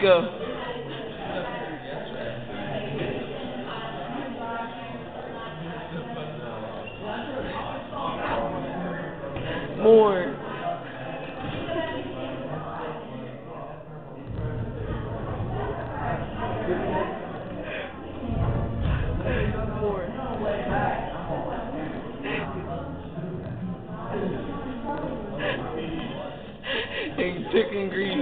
go. More. And chicken grease.